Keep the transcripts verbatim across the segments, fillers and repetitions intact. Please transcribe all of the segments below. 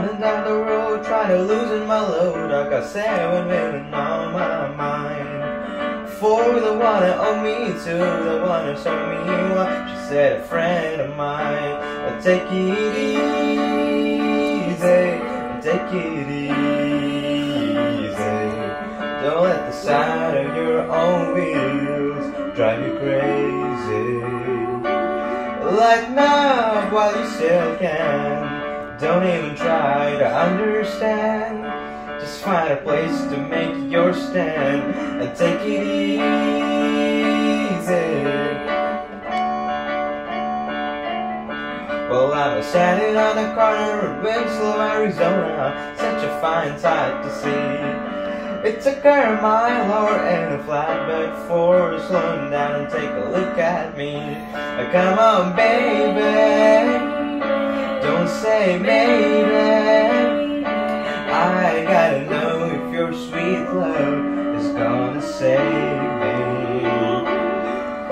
Running down the road, trying to loosen my load. I got seven women on my mind. For the one that owned me to the one who sold me one. She said, a friend of mine, I'll take it easy, I'll take it easy. Don't let the sound of your own wheels drive you crazy. Like now, while you still can, don't even try to understand. Just find a place to make your stand and take it easy. Well, I'm standing on the corner of Winslow, Arizona. Such a fine sight to see. It took her a mile or and a flatbed for slowing down and take a look at me. Come on, baby. Don't say maybe, I gotta know if your sweet love is gonna save me.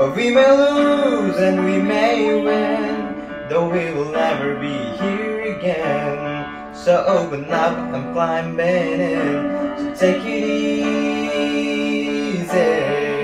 Or we may lose and we may win, though we will never be here again. So open up, I'm climbing in, so take it easy.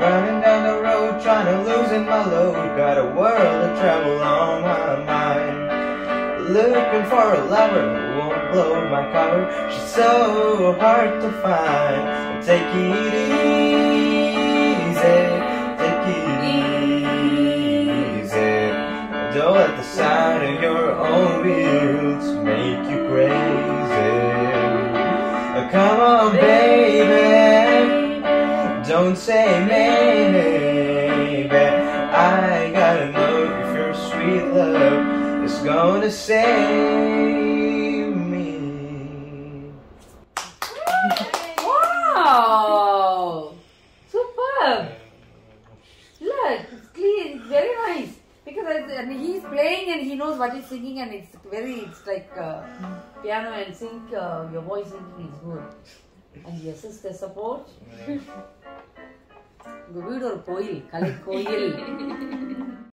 Running down the road, trying to loosen my load. Got a world of trouble on my mind. Looking for a lover who won't blow my cover. She's so hard to find. Take it easy, take it easy. Don't let the sound of your own wheels make you crazy. Come on, baby. Don't say maybe, I gotta know if your sweet love is gonna save me. Wow! Superb! Look, it's clean, it's very nice. Because I, I mean, he's playing and he knows what he's singing, and it's very, it's like uh, piano and sync, uh, your voice singing is good. And your sister support. Good or coil, collect coil.